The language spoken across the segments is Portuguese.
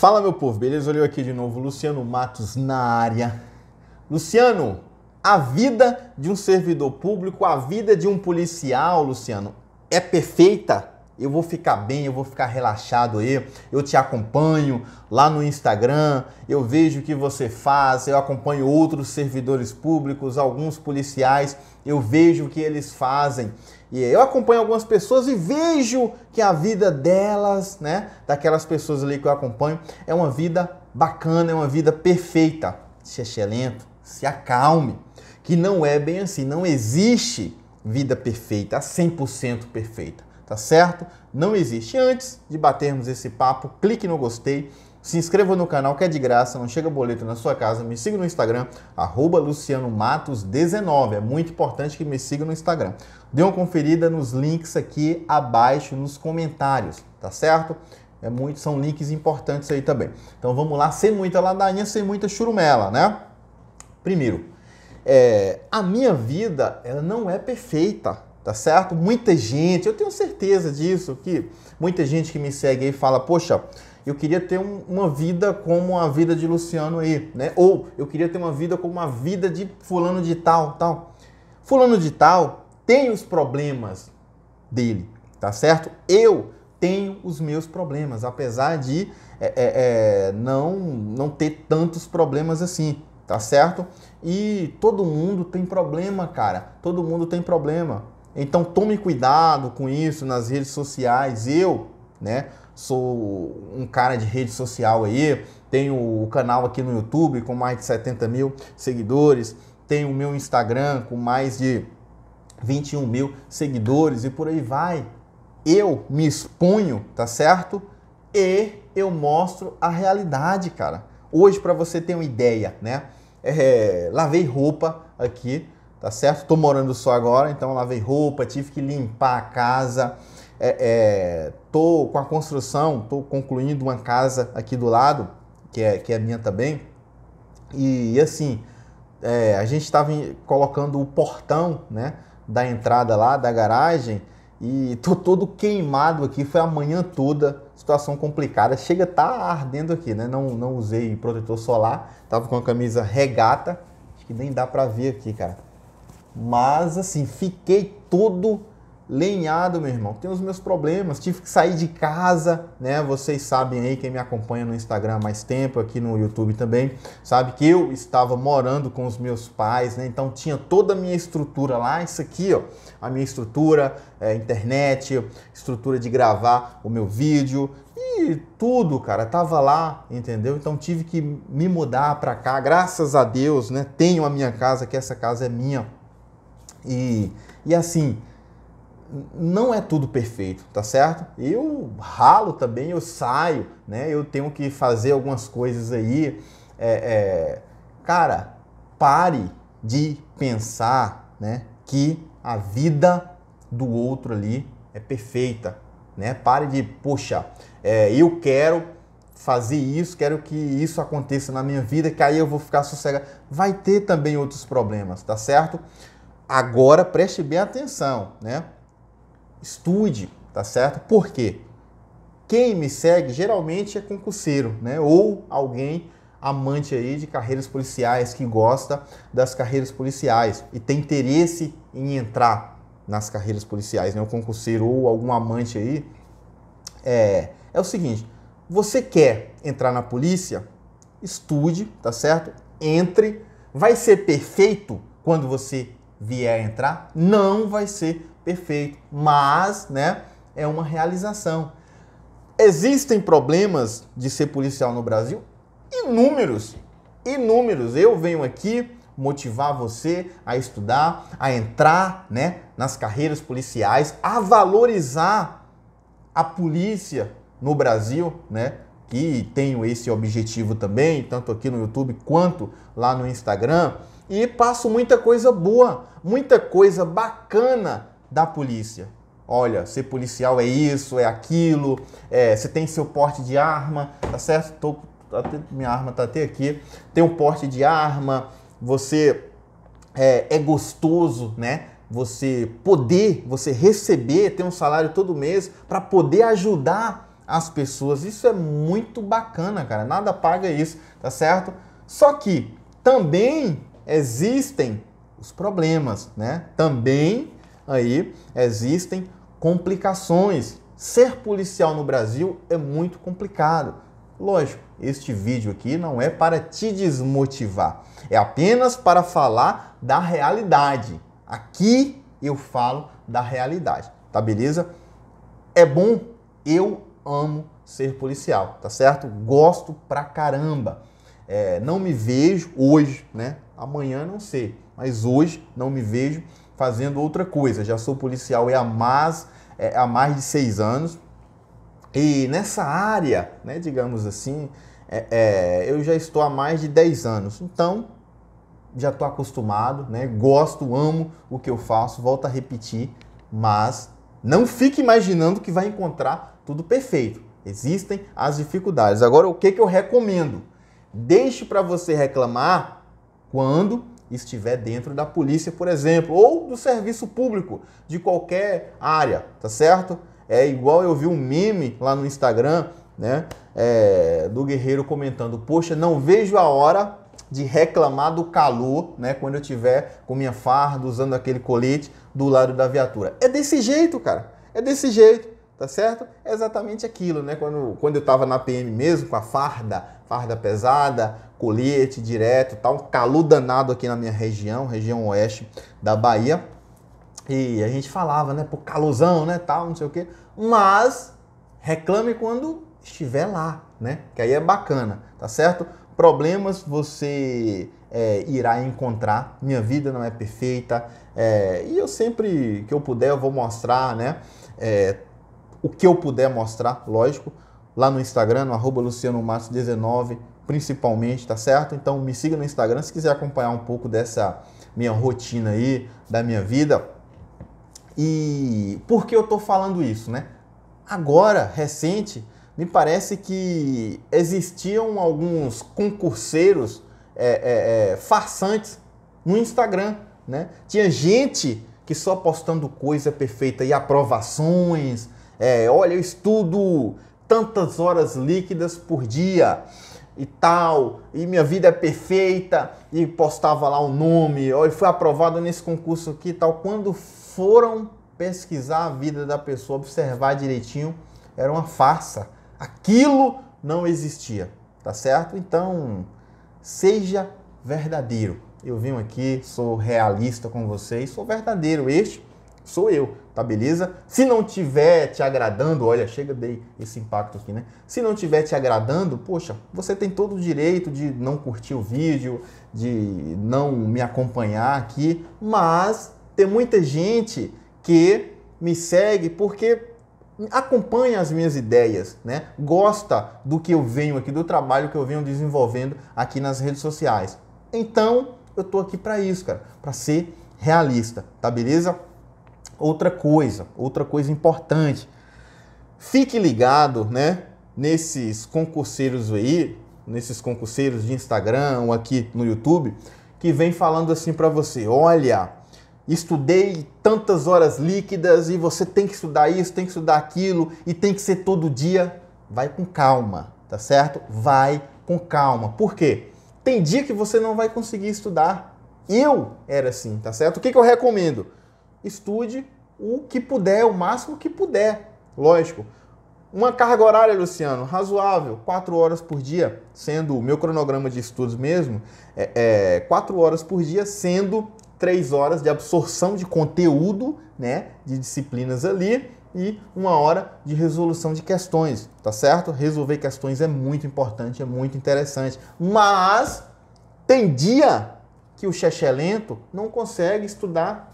Fala, meu povo, beleza? Olhei aqui de novo, Luciano Matos na área. Luciano, a vida de um servidor público, a vida de um policial, Luciano, é perfeita? Eu vou ficar bem, eu vou ficar relaxado aí, eu te acompanho lá no Instagram, eu vejo o que você faz, eu acompanho outros servidores públicos, alguns policiais, eu vejo o que eles fazem. E eu acompanho algumas pessoas e vejo que a vida delas, né, daquelas pessoas ali que eu acompanho, é uma vida bacana, é uma vida perfeita. Xexé lento, se acalme, que não é bem assim, não existe vida perfeita, 100% perfeita. Tá certo? Não existe. Antes de batermos esse papo, clique no gostei, se inscreva no canal que é de graça, não chega boleto na sua casa, me siga no Instagram, @lucianomatos19, é muito importante que me siga no Instagram. Dê uma conferida nos links aqui abaixo, nos comentários, tá certo? É muito, são links importantes aí também. Então vamos lá, sem muita ladainha, sem muita churumela, né? Primeiro, a minha vida, ela não é perfeita. Tá certo? Muita gente, eu tenho certeza disso, que muita gente que me segue aí fala, poxa, eu queria ter uma vida como a vida de Luciano aí, né? Ou eu queria ter uma vida como a vida de fulano de tal, tal. Fulano de tal tem os problemas dele, tá certo? Eu tenho os meus problemas, apesar de não ter tantos problemas assim. Tá certo? E todo mundo tem problema, cara. Todo mundo tem problema. Então tome cuidado com isso nas redes sociais. Eu, né, sou um cara de rede social aí, tenho o canal aqui no YouTube com mais de 70 mil seguidores, tenho o meu Instagram com mais de 21 mil seguidores e por aí vai. Eu me exponho, tá certo? E eu mostro a realidade, cara. Hoje, para você ter uma ideia, né? Lavei roupa aqui, tá certo? Tô morando só agora, então lavei roupa, tive que limpar a casa. Tô com a construção, tô concluindo uma casa aqui do lado, que é minha também. E assim, a gente estava colocando o portão, né, da entrada lá, da garagem, e tô todo queimado aqui, foi a manhã toda, situação complicada, chega a tá ardendo aqui, né? Não usei protetor solar, tava com a camisa regata, acho que nem dá pra ver aqui, cara. Mas assim, fiquei todo lenhado, meu irmão, tenho os meus problemas, tive que sair de casa, né? Vocês sabem aí, quem me acompanha no Instagram há mais tempo, aqui no YouTube também, sabe que eu estava morando com os meus pais, né? Então tinha toda a minha estrutura lá, isso aqui, ó, a minha estrutura, internet, estrutura de gravar o meu vídeo e tudo, cara, tava lá, entendeu? Então tive que me mudar pra cá, graças a Deus, né? Tenho a minha casa, que essa casa é minha e assim... Não é tudo perfeito, tá certo? Eu ralo também, eu saio, né? Eu tenho que fazer algumas coisas aí. Cara, pare de pensar, né, que a vida do outro ali é perfeita, né? Pare de, poxa, eu quero fazer isso, quero que isso aconteça na minha vida, que aí eu vou ficar sossegado. Vai ter também outros problemas, tá certo? Agora, preste bem atenção, né? Estude, tá certo? Por quê? Quem me segue geralmente é concurseiro, né? Ou alguém amante aí de carreiras policiais, que gosta das carreiras policiais e tem interesse em entrar nas carreiras policiais, né? O concurseiro ou algum amante aí. É o seguinte, você quer entrar na polícia? Estude, tá certo? Entre. Vai ser perfeito quando você vier entrar? Não vai ser perfeito, mas, né, é uma realização. Existem problemas de ser policial no Brasil? Inúmeros, inúmeros. Eu venho aqui motivar você a estudar, a entrar, né, nas carreiras policiais, a valorizar a polícia no Brasil, né, que tenho esse objetivo também, tanto aqui no YouTube quanto lá no Instagram, e passo muita coisa boa, muita coisa bacana da polícia. Olha, ser policial é isso, é aquilo, você tem seu porte de arma, tá certo? Minha arma tá até aqui. Tem um porte de arma, você é gostoso, né? Você receber, ter um salário todo mês para poder ajudar as pessoas. Isso é muito bacana, cara. Nada paga isso, tá certo? Só que também existem os problemas, né? Também aí existem complicações. Ser policial no Brasil é muito complicado. Lógico, este vídeo aqui não é para te desmotivar. É apenas para falar da realidade. Aqui eu falo da realidade, tá beleza? É bom, eu amo ser policial, tá certo? Gosto pra caramba. Não me vejo hoje, né? Amanhã não sei, mas hoje não me vejo fazendo outra coisa. Já sou policial há mais de 6 anos. E nessa área, né, digamos assim, eu já estou há mais de 10 anos. Então, já estou acostumado, né? Gosto, amo o que eu faço, volto a repetir. Mas não fique imaginando que vai encontrar tudo perfeito. Existem as dificuldades. Agora, o que eu recomendo? Deixe para você reclamar quando estiver dentro da polícia, por exemplo, ou do serviço público, de qualquer área, tá certo? É igual eu vi um meme lá no Instagram, né, do Guerreiro comentando: poxa, não vejo a hora de reclamar do calor, né, quando eu tiver com minha farda, usando aquele colete do lado da viatura. É desse jeito, cara. É desse jeito, tá certo? É exatamente aquilo, né? Quando eu tava na PM mesmo, com a farda pesada, colete direto, tá um calor danado aqui na minha região oeste da Bahia. E a gente falava, né, pô, calosão, né, tal, não sei o quê. Mas reclame quando estiver lá, né, que aí é bacana, tá certo? Problemas você irá encontrar, minha vida não é perfeita. E eu sempre que eu puder eu vou mostrar, né, o que eu puder mostrar, lógico, lá no Instagram, no @lucianomatos19, principalmente, tá certo? Então me siga no Instagram se quiser acompanhar um pouco dessa minha rotina aí, da minha vida. E por que eu tô falando isso, né? Agora, recente, me parece que existiam alguns concurseiros farsantes no Instagram, né? Tinha gente que só postando coisa perfeita e aprovações. Olha, eu estudo tantas horas líquidas por dia e tal, e minha vida é perfeita, e postava lá o nome, olha, foi aprovado nesse concurso aqui e tal. Quando foram pesquisar a vida da pessoa, observar direitinho, era uma farsa. Aquilo não existia, tá certo? Então, seja verdadeiro. Eu venho aqui, sou realista com vocês, sou verdadeiro, este sou eu, tá beleza? Se não tiver te agradando, olha, chega, dei esse impacto aqui, né? Se não tiver te agradando, poxa, você tem todo o direito de não curtir o vídeo, de não me acompanhar aqui, mas tem muita gente que me segue porque acompanha as minhas ideias, né? Gosta do que eu venho aqui, do trabalho que eu venho desenvolvendo aqui nas redes sociais. Então, eu tô aqui para isso, cara, para ser realista, tá beleza? Outra coisa importante, fique ligado, né, nesses concurseiros de Instagram ou aqui no YouTube, que vem falando assim para você: olha, estudei tantas horas líquidas e você tem que estudar isso, tem que estudar aquilo e tem que ser todo dia. Vai com calma, tá certo? Vai com calma. Por quê? Tem dia que você não vai conseguir estudar. Eu era assim, tá certo? O que eu recomendo? Estude o que puder, o máximo que puder. Lógico. Uma carga horária, Luciano, razoável, 4 horas por dia, sendo o meu cronograma de estudos mesmo, 4 horas por dia, sendo 3 horas de absorção de conteúdo, né, de disciplinas ali, e 1 hora de resolução de questões, tá certo? Resolver questões é muito importante, é muito interessante. Mas tem dia que o xexé lento não consegue estudar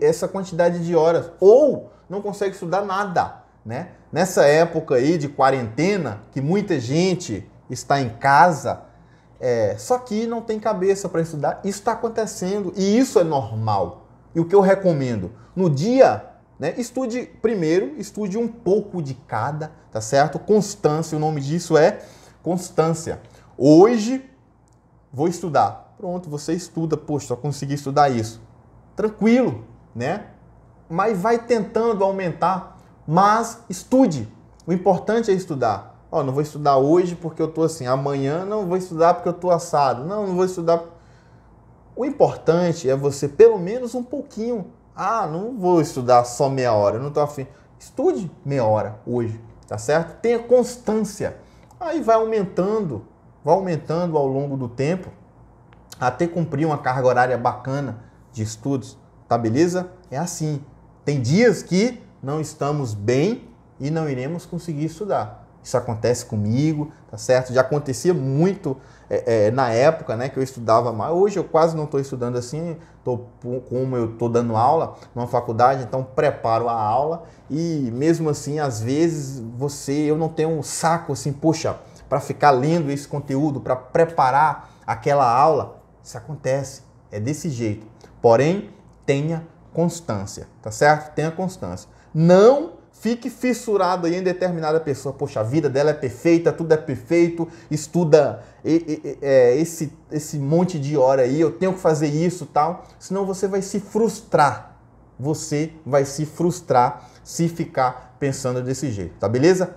essa quantidade de horas, ou não consegue estudar nada, né? Nessa época aí de quarentena, que muita gente está em casa, só que não tem cabeça para estudar, isso está acontecendo e isso é normal. E o que eu recomendo? No dia, né, estude um pouco de cada, tá certo? Constância, o nome disso é constância. Hoje vou estudar. Pronto, você estuda, poxa, só consegui estudar isso. Tranquilo, né? Mas vai tentando aumentar Mas estude. O importante é estudar. Ó, não vou estudar hoje porque eu tô assim. Amanhã não vou estudar porque eu tô assado. Não vou estudar. O importante é você, pelo menos um pouquinho. Ah, não vou estudar só meia hora, eu não tô afim. Estude meia hora hoje, tá certo? Tenha constância. Aí vai aumentando ao longo do tempo, até cumprir uma carga horária bacana de estudos, tá beleza? É assim. Tem dias que não estamos bem e não iremos conseguir estudar. Isso acontece comigo, tá certo? Já acontecia muito na época, né, que eu estudava mais. Hoje eu quase não estou estudando assim, como eu estou dando aula numa faculdade, então preparo a aula e mesmo assim, às vezes, eu não tenho um saco assim, poxa, para ficar lendo esse conteúdo, para preparar aquela aula. Isso acontece, é desse jeito. Porém, tenha constância, tá certo? Tenha constância. Não fique fissurado aí em determinada pessoa. Poxa, a vida dela é perfeita, tudo é perfeito, estuda esse monte de hora aí, eu tenho que fazer isso e tal. Senão você vai se frustrar. Você vai se frustrar se ficar pensando desse jeito, tá beleza?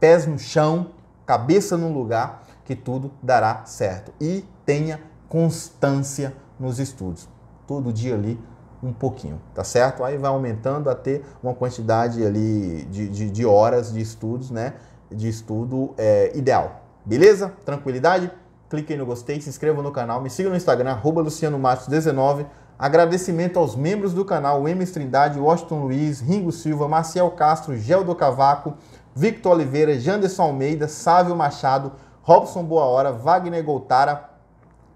Pés no chão, cabeça no lugar, que tudo dará certo. E tenha constância nos estudos. Todo dia ali, um pouquinho, tá certo? Aí vai aumentando até uma quantidade ali de horas de estudos, né? De estudo ideal. Beleza? Tranquilidade? Cliquem no gostei, se inscrevam no canal, me sigam no Instagram, @lucianomatos19. Agradecimento aos membros do canal, Emes Trindade, Washington Luiz, Ringo Silva, Marcelo Castro, Geldo Cavaco, Victor Oliveira, Janderson Almeida, Sávio Machado, Robson Boa Hora, Wagner Goltara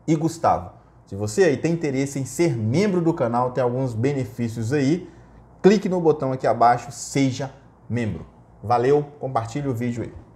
e Gustavo. Se você aí tem interesse em ser membro do canal, tem alguns benefícios aí, clique no botão aqui abaixo, seja membro. Valeu, compartilhe o vídeo aí.